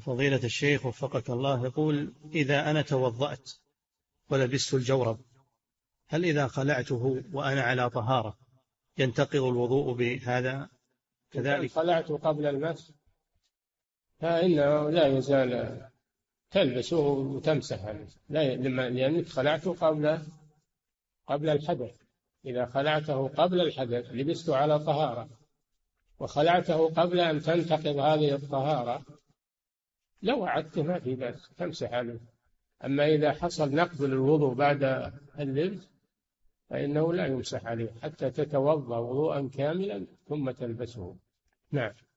فضيلة الشيخ وفقك الله، يقول: إذا أنا توضأت ولبست الجورب، هل إذا خلعته وأنا على طهارة ينتقض الوضوء بهذا كذلك؟ خلعته قبل المس فإنه لا يزال تلبسه وتمسحه، لأنك خلعته قبل الحدث. إذا خلعته قبل الحدث لبسته على طهارة، وخلعته قبل أن تنتقض هذه الطهارة، لو عدته ما في بأس تمسح عليه. أما إذا حصل نقض للوضوء بعد اللبس فإنه لا يمسح عليه حتى تتوضأ وضوءا كاملا ثم تلبسه. نعم.